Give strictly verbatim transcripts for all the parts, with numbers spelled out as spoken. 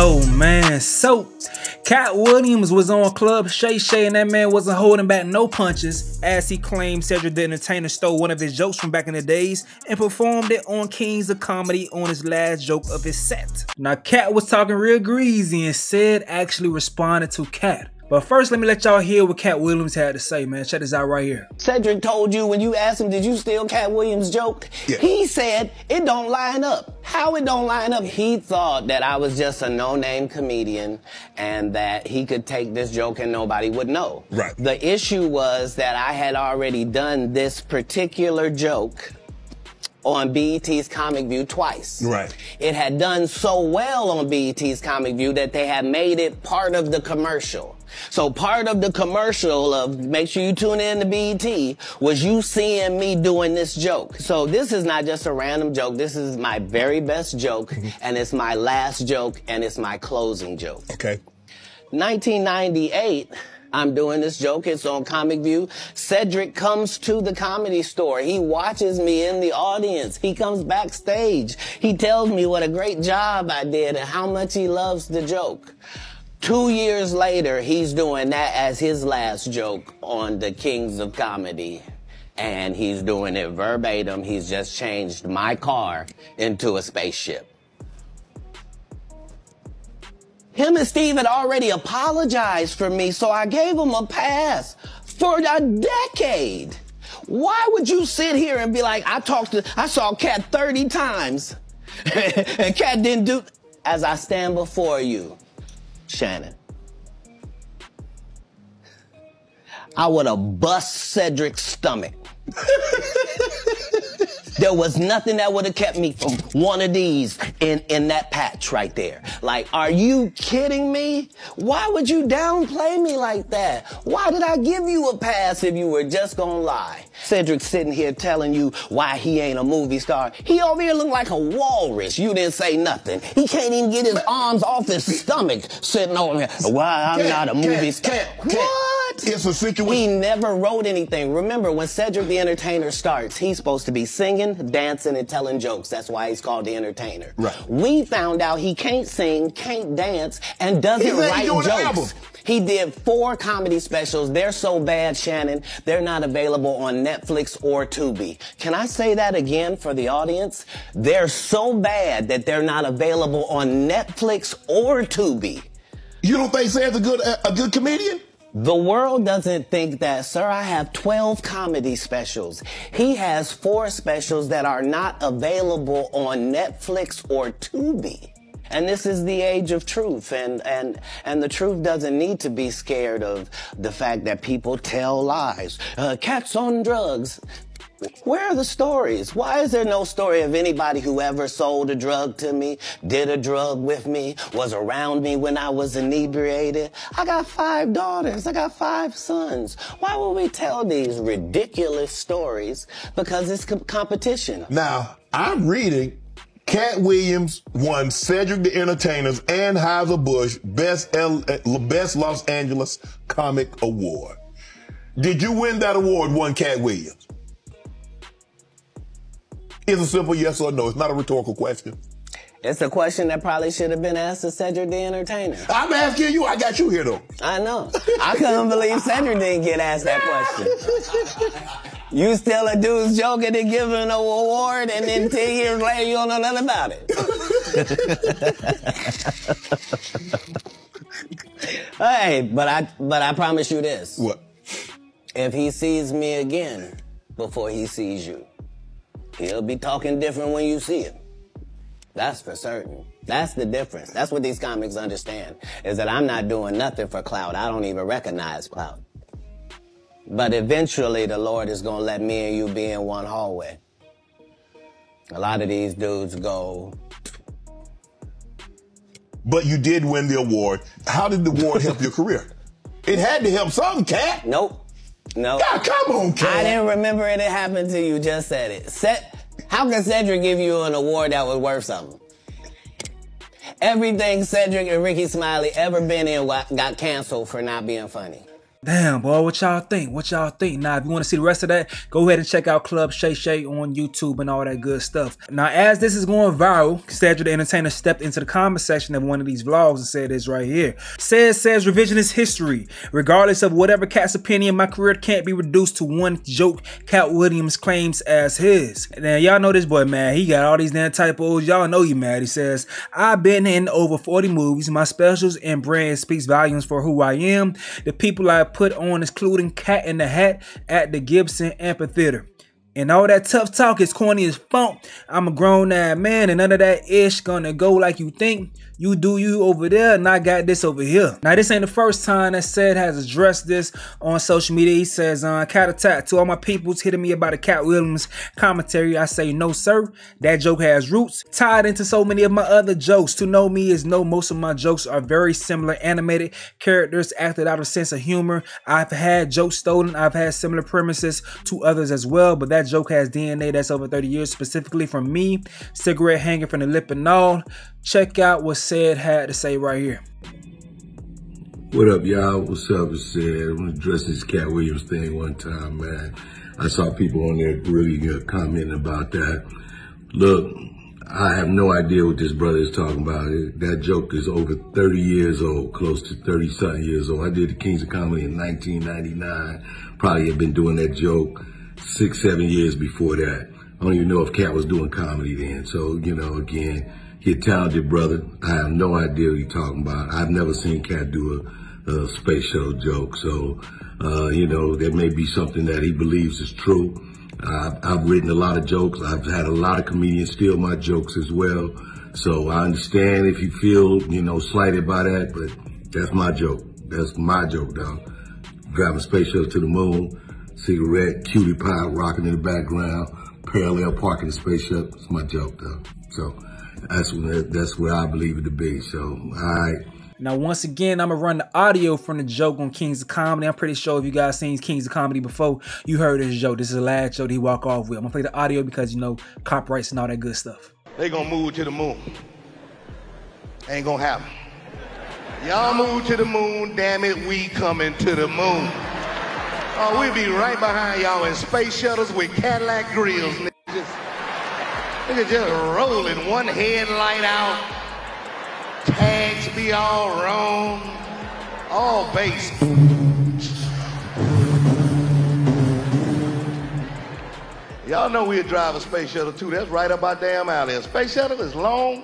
Oh man, so Katt Williams was on Club Shay Shay and that man wasn't holding back no punches as he claimed Cedric the Entertainer stole one of his jokes from back in the days and performed it on Kings of Comedy on his last joke of his set. Now Katt was talking real greasy and Ced actually responded to Katt. But first, let me let y'all hear what Katt Williams had to say, man. Check this out right here. Cedric told you when you asked him, did you steal Katt Williams' joke? Yeah. He said, it don't line up. How it don't line up? He thought that I was just a no-name comedian and that he could take this joke and nobody would know. Right. The issue was that I had already done this particular joke on B E T's Comic View twice. Right. It had done so well on B E T's Comic View that they had made it part of the commercial. So part of the commercial of make sure you tune in to B E T was you seeing me doing this joke. So this is not just a random joke. This is my very best joke, and it's my last joke, and it's my closing joke. Okay. nineteen ninety-eight... I'm doing this joke, it's on Comic View. Cedric comes to the Comedy Store. He watches me in the audience. He comes backstage. He tells me what a great job I did and how much he loves the joke. Two years later, he's doing that as his last joke on the Kings of Comedy. And he's doing it verbatim. He's just changed my car into a spaceship. Him and Steve had already apologized for me, so I gave him a pass for a decade. Why would you sit here and be like, I talked to, I saw Katt thirty times and Katt didn't do, as I stand before you, Shannon. I would have bust Cedric's stomach. There was nothing that would have kept me from one of these in, in that patch right there. Like, are you kidding me? Why would you downplay me like that? Why did I give you a pass if you were just gonna lie? Cedric sitting here telling you why he ain't a movie star. He over here look like a walrus. You didn't say nothing. He can't even get his arms off his stomach sitting over here. Why I'm not a movie star. What? It's a situation. He never wrote anything. Remember, when Cedric the Entertainer starts, he's supposed to be singing, dancing, and telling jokes. That's why he's called the Entertainer. Right. We found out he can't sing, can't dance, and doesn't write jokes. He did four comedy specials. They're so bad, Shannon, they're not available on Netflix or Tubi. Can I say that again for the audience? They're so bad that they're not available on Netflix or Tubi. You don't think Sam's a good a good comedian? The world doesn't think that, sir. I have twelve comedy specials. He has four specials that are not available on Netflix or Tubi. And this is the age of truth, and, and, and the truth doesn't need to be scared of the fact that people tell lies. Uh, Katt's on drugs. Where are the stories? Why is there no story of anybody who ever sold a drug to me, did a drug with me, was around me when I was inebriated? I got five daughters. I got five sons. Why would we tell these ridiculous stories? Because it's co- competition. Now, I'm reading Katt Williams won Cedric the Entertainer's Anheuser-Busch Best, L Best Los Angeles Comic Award. Did you win that award, one Katt Williams? It's a simple yes or no. It's not a rhetorical question. It's a question that probably should have been asked to Cedric the Entertainer. I'm asking you. I got you here, though. I know. I couldn't believe Cedric didn't get asked that question. You steal a dude's joke and then give him an award, and then ten years later, you don't know nothing about it. Hey, but I, but I promise you this. What? If he sees me again before he sees you, he'll be talking different when you see him. That's for certain. That's the difference. That's what these comics understand, is that I'm not doing nothing for clout. I don't even recognize clout. But eventually, the Lord is going to let me and you be in one hallway. A lot of these dudes go... But you did win the award. How did the award help your career? It had to help some, Katt. Nope. No. God, come on, Katt. I didn't remember it happened to you. Just said it. Set. How can Cedric give you an award that was worth something? Everything Cedric and Rickey Smiley ever been in got canceled for not being funny. Damn, boy, what y'all think? What y'all think? Now, if you want to see the rest of that, go ahead and check out Club Shay Shay on YouTube and all that good stuff. Now, as this is going viral, Cedric the Entertainer stepped into the comment section of one of these vlogs and said this right here. Says, says, revisionist history. Regardless of whatever Katt's opinion, my career can't be reduced to one joke Katt Williams claims as his. Now, y'all know this boy, man. He got all these damn typos. Y'all know you mad. He says, I've been in over forty movies. My specials and brand speaks volumes for who I am. The people I put on, including Katt in the Hat at the Gibson Amphitheater. And all that tough talk is corny as funk. I'm a grown-ass man, and none of that ish gonna go like you think. You do you over there, and I got this over here. Now, this ain't the first time that Ced has addressed this on social media. He says, uh, Katt attack to all my peoples hitting me about a Katt Williams commentary. I say, no, sir. That joke has roots tied into so many of my other jokes. To know me is know most of my jokes are very similar. Animated characters acted out of sense of humor. I've had jokes stolen. I've had similar premises to others as well, but that joke has D N A that's over thirty years, specifically from me. Cigarette hanging from the lip and all. Check out what Ced had to say right here. What up, y'all? What's up, it's Ced. I'm gonna address this Katt Williams thing one time, man. I saw people on there really uh, commenting about that. Look, I have no idea what this brother is talking about. It, that joke is over thirty years old, close to thirty-something years old. I did the Kings of Comedy in nineteen ninety-nine. Probably have been doing that joke six, seven years before that. I don't even know if Katt was doing comedy then. So, you know, again, he's a talented brother. I have no idea what you're talking about. I've never seen Katt do a, a space shuttle joke. So, uh, you know, there may be something that he believes is true. I've, I've written a lot of jokes. I've had a lot of comedians steal my jokes as well. So I understand if you feel, you know, slighted by that, but that's my joke. That's my joke, dog. Driving a space shuttle to the moon. Cigarette, cutie pie rocking in the background, parallel parking the space shuttle. It's my joke, though. So that's what, that's what I believe it to be. So, all right. Now, once again, I'm going to run the audio from the joke on Kings of Comedy. I'm pretty sure if you guys seen Kings of Comedy before, you heard this joke. This is the last joke that he walked off with. I'm going to play the audio because, you know, copyrights and all that good stuff. They going to move to the moon. Ain't going to happen. Y'all move to the moon, damn it, we coming to the moon. Oh, we'll be right behind y'all in space shuttles with Cadillac grills, nigga. Just, nigga, just rolling one headlight out. Tags be all wrong. All bass. Y'all know we'll drive a space shuttle, too. That's right up our damn alley. A space shuttle is long.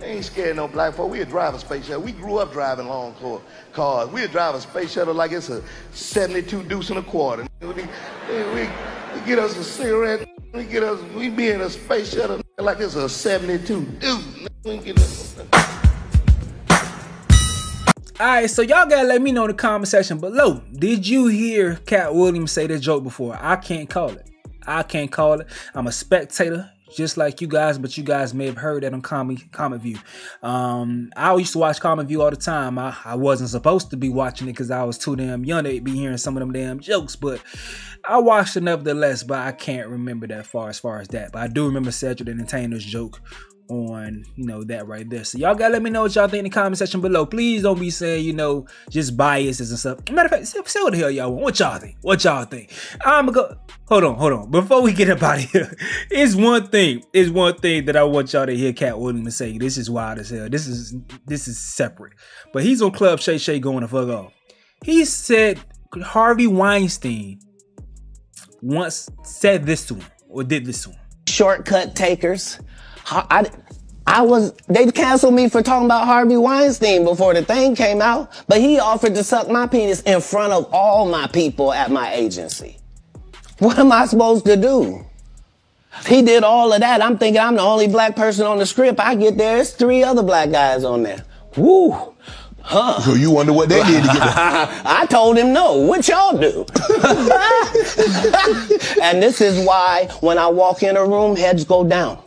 They ain't scared no black folk. We'll drive a space shuttle. We grew up driving long cars. We'll drive a space shuttle like it's a seventy-two deuce and a quarter. We, we, we get us a cigarette. We get us. We be in a space shuttle like it's a seventy-two deuce. We get us. All right, so y'all gotta let me know in the comment section below. Did you hear Katt Williams say this joke before? I can't call it. I can't call it. I'm a spectator, just like you guys, but you guys may have heard that on Comic, Comic View. Um, I used to watch Comic View all the time. I, I wasn't supposed to be watching it because I was too damn young to be hearing some of them damn jokes, but I watched it nevertheless, but I can't remember that far as far as that. But I do remember Cedric the Entertainer's joke on, you know, that right there. So y'all gotta let me know what y'all think in the comment section below. Please don't be saying, you know, just biases and stuff. Matter of fact, say, say what the hell y'all want. What y'all think? What y'all think? I'm gonna go. Hold on, hold on. Before we get up out of here, it's one thing. It's one thing that I want y'all to hear Katt Williams say. This is wild as hell. This is this is separate. But he's on Club Shay Shay going the fuck off. He said Harvey Weinstein once said this to him or did this to him. Shortcut takers. I, I was, they canceled me for talking about Harvey Weinstein before the thing came out, but he offered to suck my penis in front of all my people at my agency. What am I supposed to do? He did all of that. I'm thinking I'm the only black person on the script. I get there, it's three other black guys on there. Woo. Huh. So you wonder what they did to get that. I told him no. What y'all do? And this is why when I walk in a room, heads go down.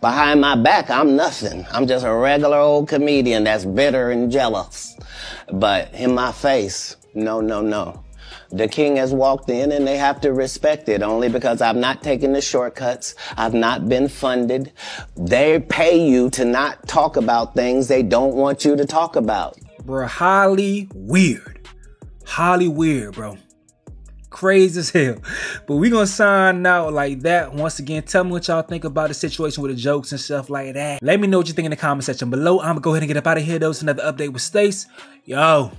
Behind my back, I'm nothing. I'm just a regular old comedian that's bitter and jealous. But in my face, no, no, no. The king has walked in and they have to respect it only because I've not taken the shortcuts. I've not been funded. They pay you to not talk about things they don't want you to talk about. Bruh, highly weird. highly weird, bro. Crazy as hell. But we're gonna sign out like that. Once again, tell me what y'all think about the situation with the jokes and stuff like that. Let me know what you think in the comment section below. I'm gonna go ahead and get up out of here. That was another update with Stace. Yo.